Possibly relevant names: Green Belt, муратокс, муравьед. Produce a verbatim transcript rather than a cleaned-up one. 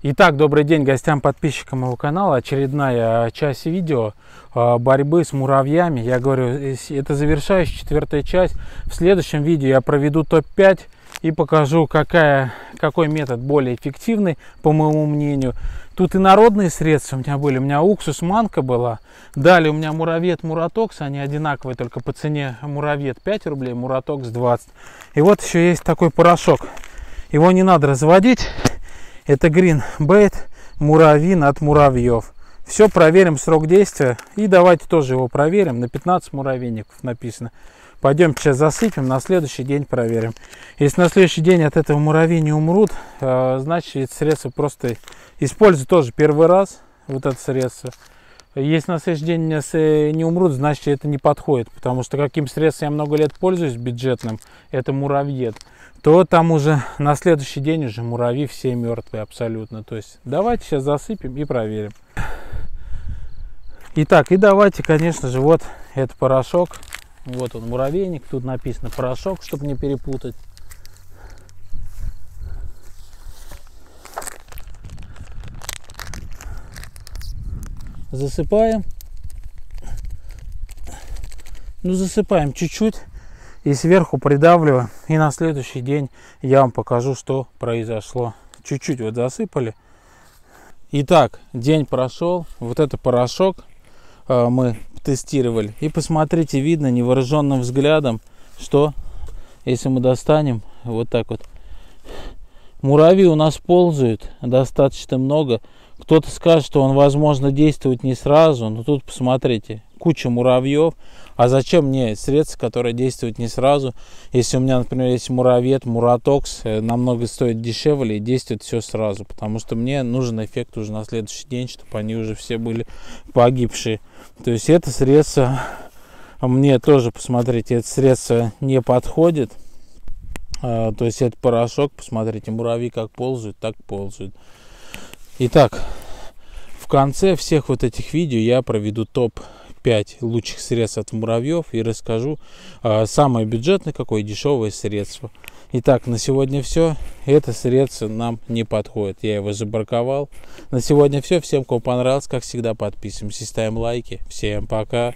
Итак, добрый день гостям, подписчикам моего канала. Очередная часть видео борьбы с муравьями. Я говорю, это завершающая четвертая часть. В следующем видео я проведу топ пять и покажу, какая, какой метод более эффективный, по моему мнению. Тут и народные средства у меня были. У меня уксус, манка была. Далее у меня муравьед, муратокс. Они одинаковые, только по цене муравьед пять рублей, муратокс двадцать. И вот еще есть такой порошок. Его не надо разводить. Это Green Belt, муравьин от муравьев. Все, проверим срок действия. И давайте тоже его проверим. На пятнадцать муравейников написано. Пойдем сейчас засыпем, на следующий день проверим. Если на следующий день от этого муравьи не умрут, значит, это средство просто использую тоже первый раз. Вот это средство. Если на следующий день не умрут, значит, это не подходит. Потому что каким средством я много лет пользуюсь бюджетным, это муравьед, то там уже на следующий день уже муравьи все мертвые абсолютно. То есть давайте сейчас засыпем и проверим. Итак, и давайте, конечно же, вот этот порошок. Вот он, муравейник. Тут написано порошок, чтобы не перепутать. Засыпаем. Ну, засыпаем чуть-чуть и сверху придавливаем. И на следующий день я вам покажу, что произошло. Чуть-чуть вот засыпали. Итак, день прошел. Вот это порошок э, мы тестировали. И посмотрите, видно невооруженным взглядом, что если мы достанем вот так вот, муравьи у нас ползают достаточно много. Кто-то скажет, что он, возможно, действует не сразу, но тут посмотрите, куча муравьев. А зачем мне средство, которое действует не сразу, если у меня, например, есть муравьед, муратокс, намного стоит дешевле и действует все сразу, потому что мне нужен эффект уже на следующий день, чтобы они уже все были погибшие. То есть это средство мне тоже, посмотрите, это средство не подходит. То есть это порошок, посмотрите, муравьи как ползают, так ползают. Итак, в конце всех вот этих видео я проведу топ пять лучших средств от муравьев и расскажу э, самое бюджетное, какое дешевое средство. Итак, на сегодня все. Это средство нам не подходит. Я его забраковал. На сегодня все. Всем, кому понравилось, как всегда, подписываемся, ставим лайки. Всем пока!